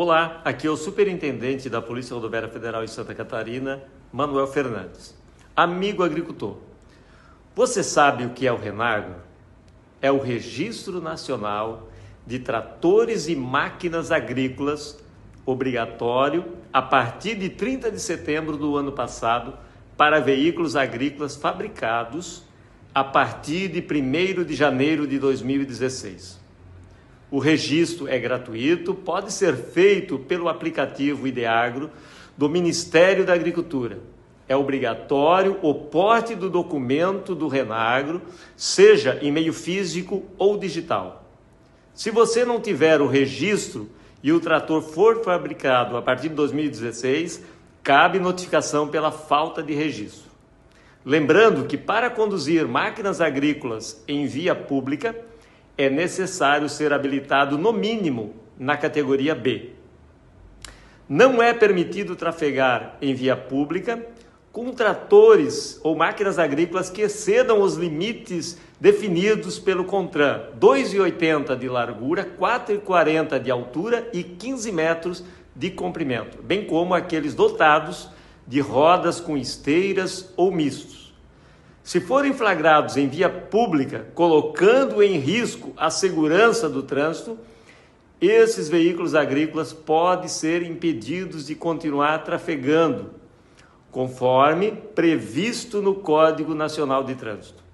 Olá, aqui é o Superintendente da Polícia Rodoviária Federal em Santa Catarina, Manuel Fernandes. Amigo agricultor, você sabe o que é o RENARGO? É o Registro Nacional de Tratores e Máquinas Agrícolas, obrigatório a partir de 30 de setembro do ano passado para veículos agrícolas fabricados a partir de 1º de janeiro de 2016. O registro é gratuito, pode ser feito pelo aplicativo Ideagro do Ministério da Agricultura. É obrigatório o porte do documento do RENARGO, seja em meio físico ou digital. Se você não tiver o registro e o trator for fabricado a partir de 2016, cabe notificação pela falta de registro. Lembrando que para conduzir máquinas agrícolas em via pública, é necessário ser habilitado, no mínimo, na categoria B. Não é permitido trafegar em via pública com tratores ou máquinas agrícolas que excedam os limites definidos pelo CONTRAN, 2,80 de largura, 4,40 de altura e 15 metros de comprimento, bem como aqueles dotados de rodas com esteiras ou mistos. Se forem flagrados em via pública, colocando em risco a segurança do trânsito, esses veículos agrícolas podem ser impedidos de continuar trafegando, conforme previsto no Código Nacional de Trânsito.